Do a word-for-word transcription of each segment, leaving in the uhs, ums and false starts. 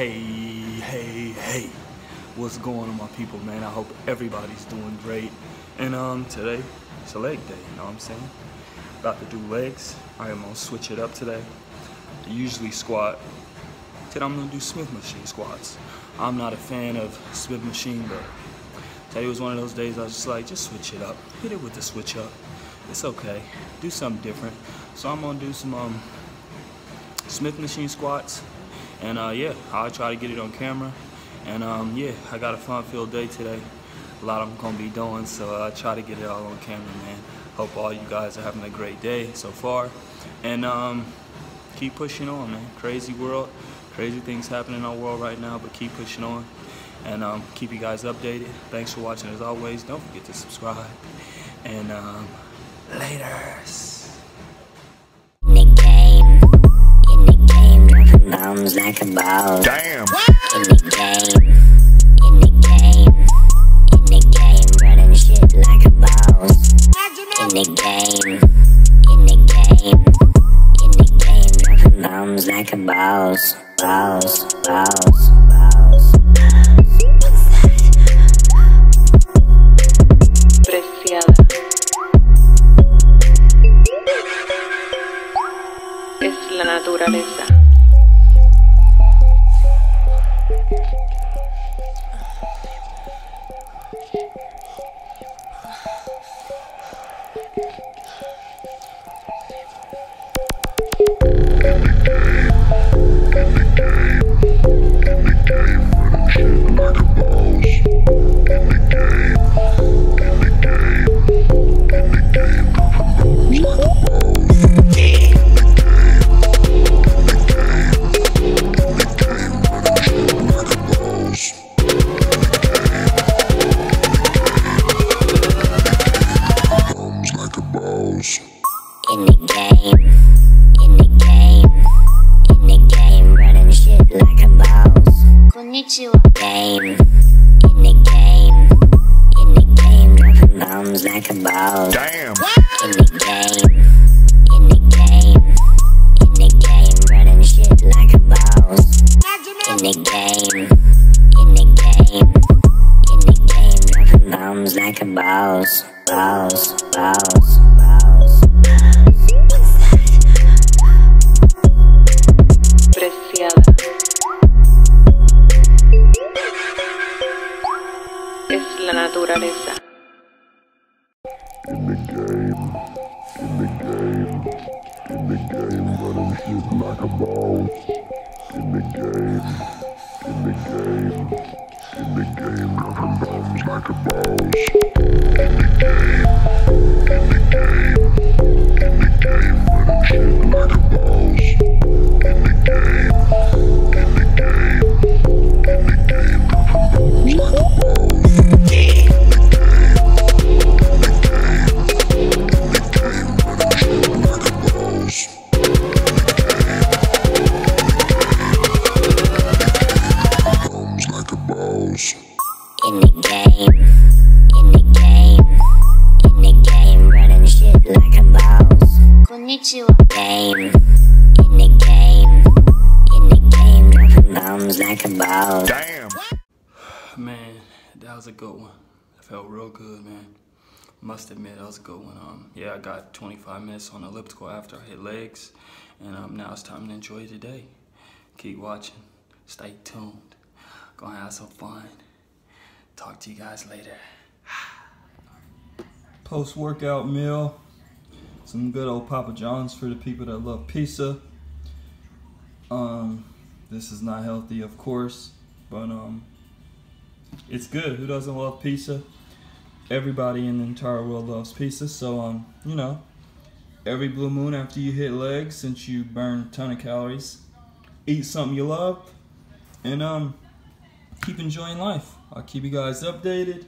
Hey, hey, hey, what's going on, my people, man? I hope everybody's doing great. And um, today, it's a leg day, you know what I'm saying? About to do legs. I am gonna switch it up today. I usually squat. Today I'm gonna do Smith machine squats. I'm not a fan of Smith machine, but today was one of those days I was just like, just switch it up. Hit it with the switch up. It's okay. Do something different. So I'm gonna do some um, Smith machine squats. And uh, yeah, I'll try to get it on camera. And um, yeah, I got a fun-filled day today. A lot I'm gonna be doing, so I'll try to get it all on camera, man. Hope all you guys are having a great day so far. And um, keep pushing on, man. Crazy world, crazy things happening in our world right now, but keep pushing on. And um, keep you guys updated. Thanks for watching as always. Don't forget to subscribe. And um, laters. Bounce like a ball. Damn. In the game, in the game, in the game, running shit like a boss. In the game, in the game, in the game, dropping bombs like a boss, boss, boss. Es la naturaleza. In the game, in the game, in the game, running shit like a boss. Konnichiwa. Game, in the game, in the game, dropping bombs like a boss. Damn. In the game, in the game, in the game, running shit like a boss. In the game, in the game, in the game, dropping bombs like a boss, boss, boss. Naturaleza. In the game, in the game, in the game, running shit like a boss. In the game, in the game, in the game, dropping bombs like a boss. In the game, in the game, in the game, running shit like a boss. In the game, in the game, in the game, dropping bombs like a boss. Game, in the game, in the game, dropping bombs like a ball. Damn. Man, that was a good one. I felt real good, man. Must admit, that was a good one. Um, yeah, I got twenty-five minutes on the elliptical after I hit legs, and um, now it's time to enjoy the day. Keep watching. Stay tuned. Gonna have some fun. Talk to you guys later. Post-workout meal. Some good old Papa John's for the people that love pizza. Um, this is not healthy, of course, but um, it's good. Who doesn't love pizza? Everybody in the entire world loves pizza. So um, you know, every blue moon after you hit legs, since you burn a ton of calories, eat something you love, and um, keep enjoying life. I'll keep you guys updated.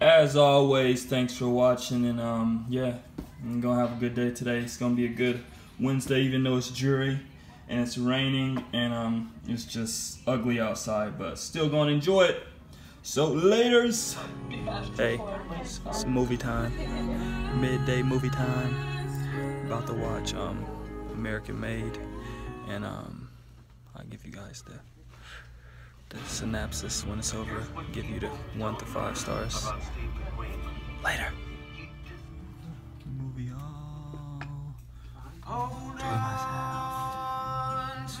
As always, thanks for watching, and um, yeah. I'm gonna have a good day today. It's gonna be a good Wednesday, even though it's dreary and it's raining and um, it's just ugly outside, but still gonna enjoy it. So laters. Hey, it's movie time, midday movie time. About to watch um, American Made, and um, I I'll give you guys the, the synopsis when it's over. Give you the one to five stars. Later. Movie all to myself.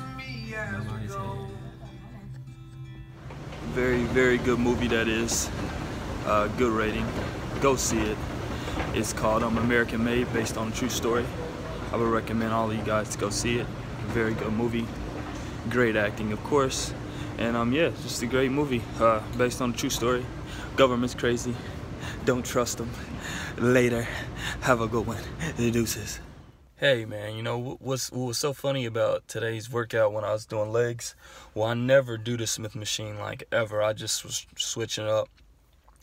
Nobody's here. Very, very good movie that is. Uh, good rating. Go see it. It's called um, American Made, based on a true story. I would recommend all of you guys to go see it. Very good movie. Great acting, of course. And um, yeah, just a great movie uh, based on a true story. Government's crazy. Don't trust them. Later. Have a good one. Deuces. Hey man, you know what was what was so funny about today's workout when I was doing legs? Well, I never do the Smith machine like ever. I just was switching up.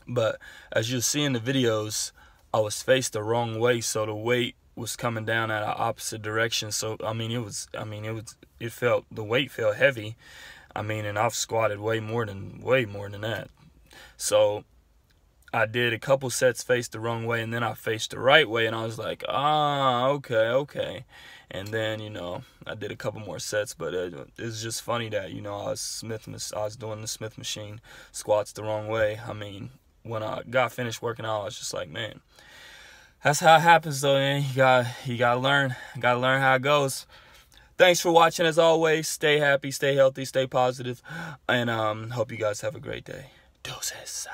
But as you'll see in the videos, I was faced the wrong way, so the weight was coming down at an opposite direction. So I mean, it was I mean it was it felt the weight felt heavy. I mean, and I've squatted way more than way more than that. So I did a couple sets faced the wrong way, and then I faced the right way, and I was like, ah, okay, okay. And then, you know, I did a couple more sets, but it, it's just funny that, you know, I was, Smith, I was doing the Smith machine squats the wrong way. I mean, when I got finished working out, I was just like, man, that's how it happens, though, man. You got, you got to learn. You got to learn how it goes. Thanks for watching, as always. Stay happy, stay healthy, stay positive, and um, hope you guys have a great day. Deuces.